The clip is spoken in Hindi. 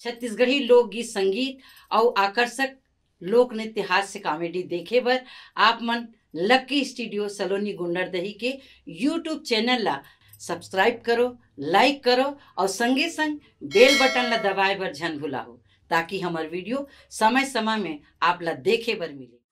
छत्तीसगढ़ी लोकगीत संगीत और आकर्षक लोक नृत्य हास्य कॉमेडी देखे बर आप मन लकी स्टूडियो सलोनी गुंडरदेही के यूट्यूब चैनल ला सब्सक्राइब करो, लाइक करो और संगे संग बेल बटन ला दबाए बर झन भुलाओ ताकि हमारे वीडियो समय समय में आप ला देखे बर मिले।